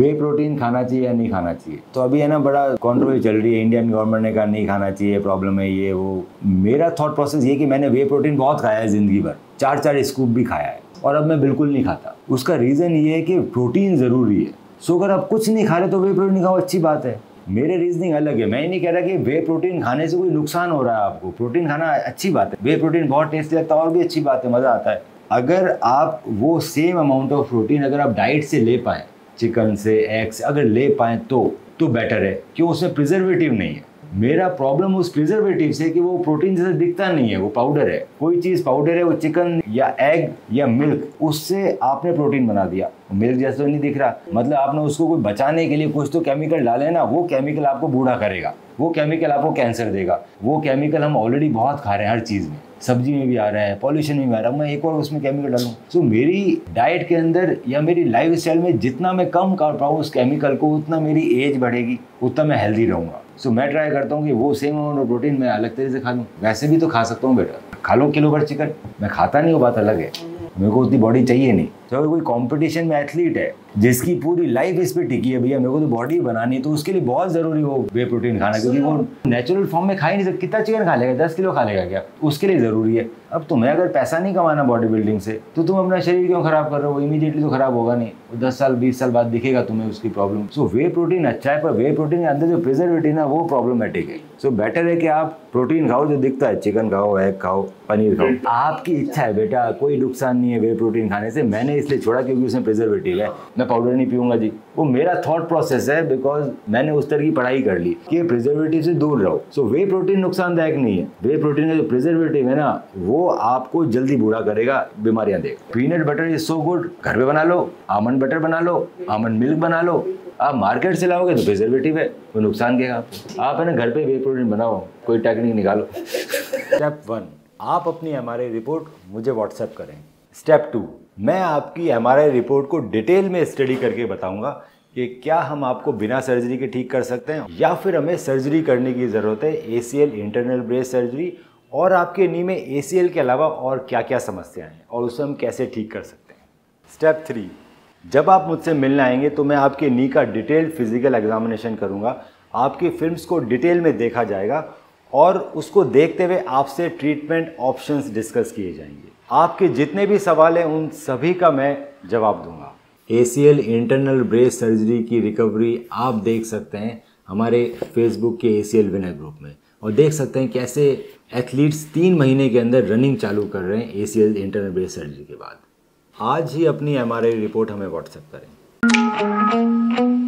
वे protein खाना चाहिए या नहीं खाना चाहिए। तो अभी है ना बड़ा कंट्रोवर्सी चल रही है, इंडियन गवर्नमेंट ने कहा नहीं खाना चाहिए, प्रॉब्लम है ये वो। मेरा थॉट प्रोसेस ये कि मैंने वे प्रोटीन बहुत खाया है ज़िंदगी भर, 4-4 स्कूप भी खाया है और अब मैं बिल्कुल नहीं खाता। उसका रीज़न ये है कि प्रोटीन ज़रूरी है। सो अगर आप कुछ नहीं खा रहे तो वे प्रोटीन खाओ, अच्छी बात है। मेरे रीजनिंग अलग है, मैं ये नहीं कह रहा कि वे प्रोटीन खाने से कोई नुकसान हो रहा है आपको। प्रोटीन खाना अच्छी बात है, वे प्रोटीन बहुत टेस्टी लगता है और भी अच्छी बात है, मज़ा आता है। अगर आप वो सेम अमाउंट ऑफ प्रोटीन अगर आप डाइट से ले पाएँ, चिकन से, एग से अगर ले पाएँ तो बेटर है, क्यों उसमें प्रिजर्वेटिव नहीं है। मेरा प्रॉब्लम उस प्रिजर्वेटिव से कि वो प्रोटीन जैसे दिखता नहीं है, वो पाउडर है, कोई चीज़ पाउडर है, वो चिकन या एग या मिल्क, उससे आपने प्रोटीन बना दिया, मिल्क जैसा तो नहीं दिख रहा। मतलब आपने उसको कोई बचाने के लिए कुछ तो केमिकल डाले ना, वो केमिकल आपको बूढ़ा करेगा, वो केमिकल आपको कैंसर देगा। वो केमिकल हम ऑलरेडी बहुत खा रहे हैं, हर चीज़ में, सब्जी में भी आ रहा है, पॉल्यूशन में भी आ रहा है, मैं एक और उसमें केमिकल डालूँ। तो मेरी डाइट के अंदर या मेरी लाइफस्टाइल में जितना मैं कम कर पाऊँ उस केमिकल को, उतना मेरी एज बढ़ेगी, उतना मैं हेल्दी रहूँगा। तो मैं ट्राई करता हूँ कि वो सेम अमाउंट ऑफ प्रोटीन मैं अलग तरह से खा लूँ। वैसे भी तो खा सकता हूँ बेटा, खा लो किलो भर चिकन, मैं खाता नहीं, वो बात अलग है, मेरे को उतनी बॉडी चाहिए नहीं। तो अगर कोई कंपटीशन में एथलीट है जिसकी पूरी लाइफ इस पे टिकी है, भैया मेरे को तो बॉडी बनानी, तो उसके लिए बहुत ज़रूरी वो वे प्रोटीन खाना, क्योंकि वो नेचुरल फॉर्म में खा ही नहीं सकता। कितना चिकन खा लेगा, 10 किलो खा लेगा क्या? उसके लिए ज़रूरी है। अब तुम्हें अगर पैसा नहीं कमाना बॉडी बिल्डिंग से, तो तुम अपना शरीर क्यों खराब कर रहे हो? इमीडिएटली तो खराब होगा नहीं, 10 साल 20 साल बाद दिखेगा तुम्हें उसकी प्रॉब्लम। सो वे प्रोटीन अच्छा है, पर वे प्रोटीन के अंदर जो प्रिजर्वेटिव है वो प्रॉब्लमेटिक है। सो बेटर है कि आप प्रोटीन खाओ जो दिखता है, चिकन खाओ, एग खाओ, पनीर खाओ, आपकी इच्छा है बेटा, कोई नुकसान नहीं है वे प्रोटीन खाने से। मैंने इसलिए छोड़ा क्योंकि उसमें प्रिजर्वेटिव है, मैं पाउडर नहीं पीऊंगा जी, वो मेरा थॉट प्रोसेस है, बिकॉज मैंने उस तरह की पढ़ाई कर ली कि प्रिजर्वेटिव से दूर रहो। सो वे प्रोटीन नुकसानदायक नहीं है, वे प्रोटीन का जो प्रिजर्वेटिव है ना, वो आपको जल्दी बूढ़ा करेगा, बीमारियां देगा। Peanut butter is so good, घर पे बना लो, आमंड बटर बना लो, आमंड मिल्क बना लो। आप मार्केट से लाओगे तो प्रिजर्वेटिव है, वो नुकसान देगा आपको। आप है ना घर पे वे प्रोटीन बनाओ, कोई टेक्निक निकालो। स्टेप 1, आप अपनी MRI रिपोर्ट मुझे व्हाट्सएप करें। स्टेप 2, मैं आपकी MRI रिपोर्ट को डिटेल में स्टडी करके बताऊंगा कि क्या हम आपको बिना सर्जरी के ठीक कर सकते हैं या फिर हमें सर्जरी करने की ज़रूरत है। ACL इंटरनल ब्रेस सर्जरी और आपके नी में ACL के अलावा और क्या क्या समस्याएं हैं और उसे हम कैसे ठीक कर सकते हैं। स्टेप 3, जब आप मुझसे मिलने आएंगे तो मैं आपके नी का डिटेल्ड फिजिकल एग्जामिनेशन करूँगा, आपकी फिल्म्स को डिटेल में देखा जाएगा और उसको देखते हुए आपसे ट्रीटमेंट ऑप्शंस डिस्कस किए जाएंगे। आपके जितने भी सवाल हैं उन सभी का मैं जवाब दूंगा। ACL इंटरनल ब्रेस सर्जरी की रिकवरी आप देख सकते हैं हमारे फेसबुक के ACL विनर ग्रुप में, और देख सकते हैं कैसे एथलीट्स 3 महीने के अंदर रनिंग चालू कर रहे हैं ACL इंटरनल ब्रेस सर्जरी के बाद। आज ही अपनी MRI रिपोर्ट हमें व्हाट्सएप करें।